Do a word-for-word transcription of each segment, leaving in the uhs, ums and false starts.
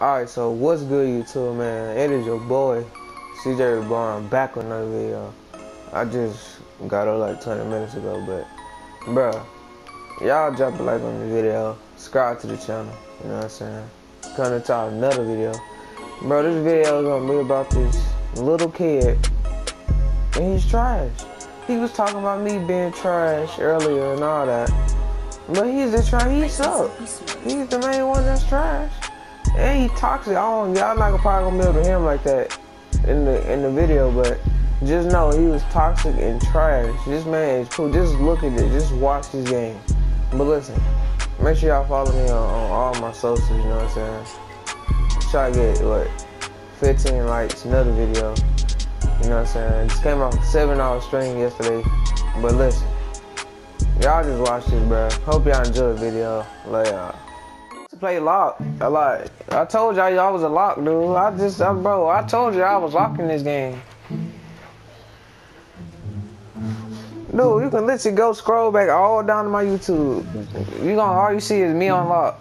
Alright, so what's good, YouTube, man? It is your boy, C J Reborn, back with another video. I just got up like twenty minutes ago, but, bruh, y'all drop a like on the video, subscribe to the channel, you know what I'm saying? Coming to another video. Bro, this video is gonna be about this little kid, and he's trash. He was talking about me being trash earlier and all that, but he's the trash, he sucks. He's the main one that's trash. And he toxic. I don't, y'all not probably gonna be able to hear him like that in the in the video, but just know he was toxic and trash. This man is cool. Just look at it. Just watch this game. But listen, make sure y'all follow me on, on all my socials. You know what I'm saying? Try to get what fifteen likes. Another video. You know what I'm saying? Just came off a seven hour stream yesterday. But listen, y'all just watch this, bro. Hope y'all enjoy the video. Love y'all. Play lock a lot. I told y'all y'all was a lock, dude. I just, I, bro, I told you I was locking this game. Dude, you can literally go scroll back all down to my YouTube. You gonna all you see is me on lock.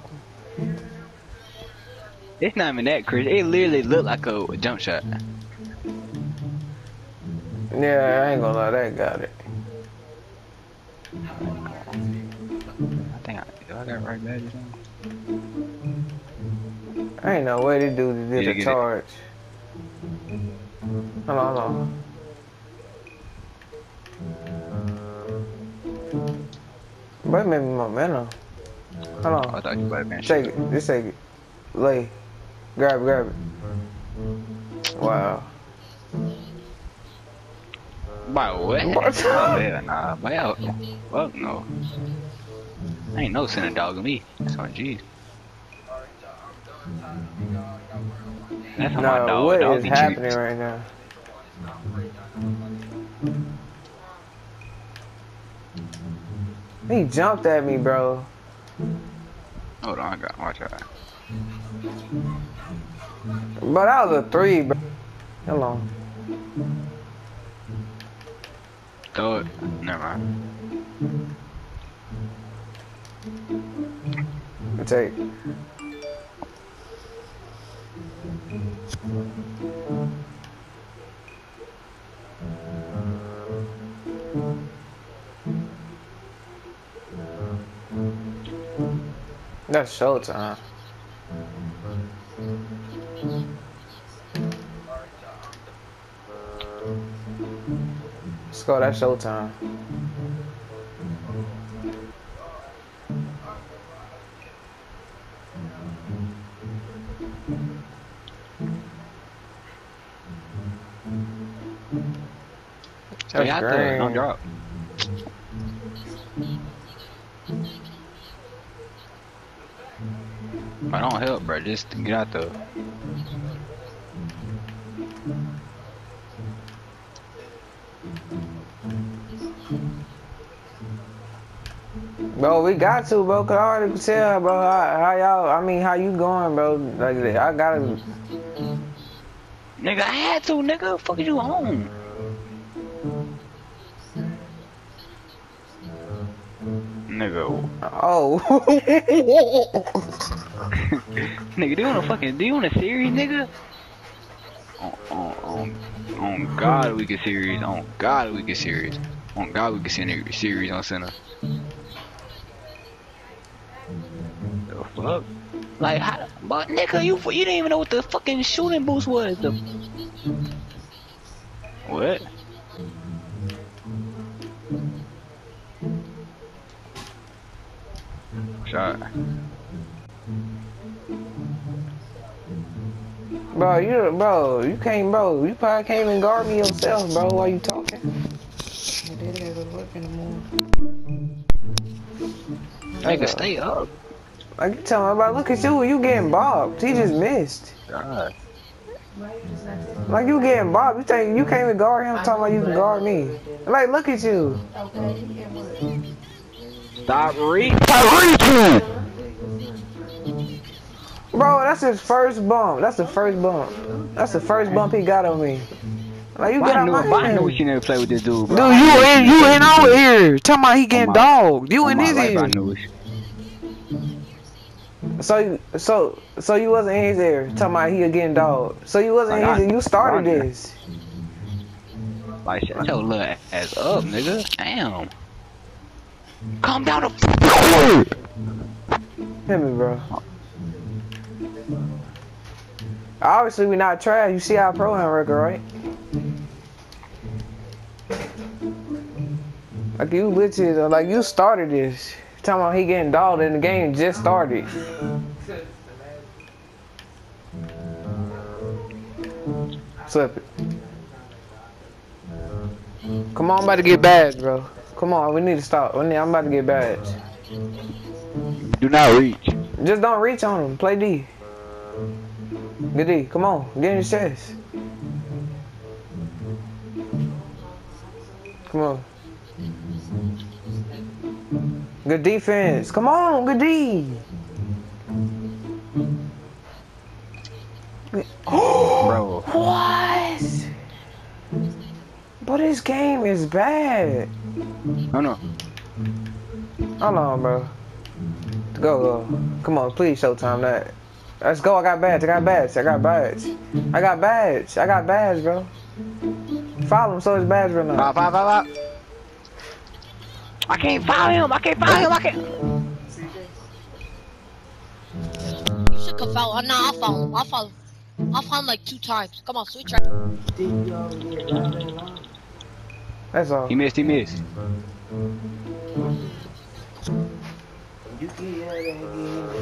It's not even that crazy. It literally looked like a jump shot. Yeah, I ain't gonna lie, that got it. I think I, I got right back. I ain't no way to do this did a charge. Hold on, hold on. Wait, maybe momentum. Hold on. I thought you might have been shooting. Take it. Just take it. Lay. Grab it, grab it. Wow. By what? What? Oh, man, nah. By out. Fuck no. I ain't no sending dog on me. That's on G. That's no, my dog. What dog is happening you. Right now? He jumped at me, bro. Hold on, I got watch out. But that was a three, bro. Hello. Throw it. Never mind. Take. That's showtime. Let's go, that's showtime. That's yeah, great. Don't drop. I don't help, bro. Just get out the. Bro, we got to, bro. Cause I already could tell, bro. How, how y'all? I mean, how you going, bro? Like, I gotta. Nigga, I had to, nigga. Fuck you home. Nigga. Oh. Nigga, do you wanna fucking do you want a series, nigga? On on on on God we can series. On God we can series. On God we can send a series on center. The fuck? Like how but nigga you you didn't even know what the fucking shooting boost was. The... What? Shot. Bro, you bro, you can't bro, you probably can't even guard me yourself, bro, while you talking. Nigga, stay up. Like you telling about look at you, you getting bobbed. He just missed. God. Like you getting bobbed, you think you can't even guard him talking about you can guard me. Like look at you. Stop reaching. Bro, that's his first bump. That's the first bump. That's the first bump he got on me. Like you well, got on my I know we should never play with this dude, bro. Dude, you in you in our ear. Talking about he getting dogged. You in his ear. So, so, so you wasn't in his area. Talking about he again, dog. So you wasn't like in his area. You started this. Like, shut your little ass up, nigga. Damn. Calm down the fuck. Hit me, bro. Obviously, we not trash. You see our ProAm record, right? Like, you bitches, like, you started this. Talking about he getting dogged and the game just started. Slip it. Come on, I'm about to get badge, bro. Come on, we need to stop. We need, I'm about to get badge. Do not reach. Just don't reach on him. Play D. Get D. Come on. Get in his chest. Come on. Good defense. Come on, good D. Bro. What? But this game is bad. Oh no. Hold on, bro. Go, go. Come on, please showtime that. Let's go. I got badge. I got badge. I got badge. I got badge. I got badge, bro. Follow him so it's badge right now. Bye, bye, bye, bye. I can't follow him, I can't follow him, I can't. You should come follow him. Nah, I'll follow him, I'll follow him. I'll follow him like two times. Come on, sweet track. That's all. He missed, he missed.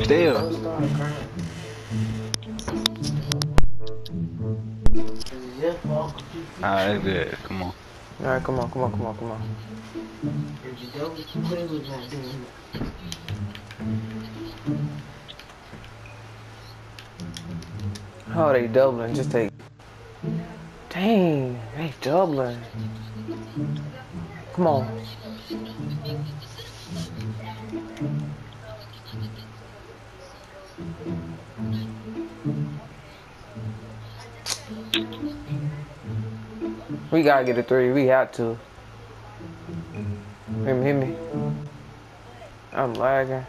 Still. Alright, that's good, come on. Alright, come on, come on, come on, come on. If you don't play with that game. Oh, they doubling, just take. Dang, they doubling. Come on. We gotta get a three, we have to. Hit me, hit me. I'm lagging.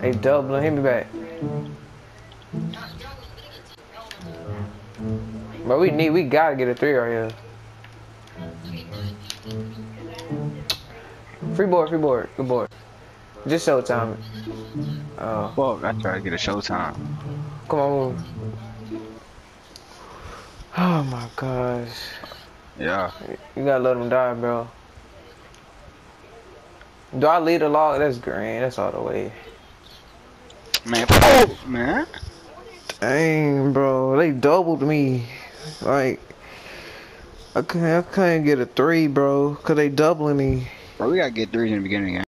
Hey, doubling, hit me back. But we need, we gotta get a three right here. Free board, free board, good board. Just showtime. Oh. Fuck, I tried to get a showtime. Come on, move. Oh my gosh. Yeah. You gotta let them die, bro. Do I lead the log? That's green. That's all the way. Man, oh, man. Dang, bro. They doubled me. Like, I couldn't, I couldn't get a three, bro. Because they doubling me. Bro, we got to get threes in the beginning, yeah.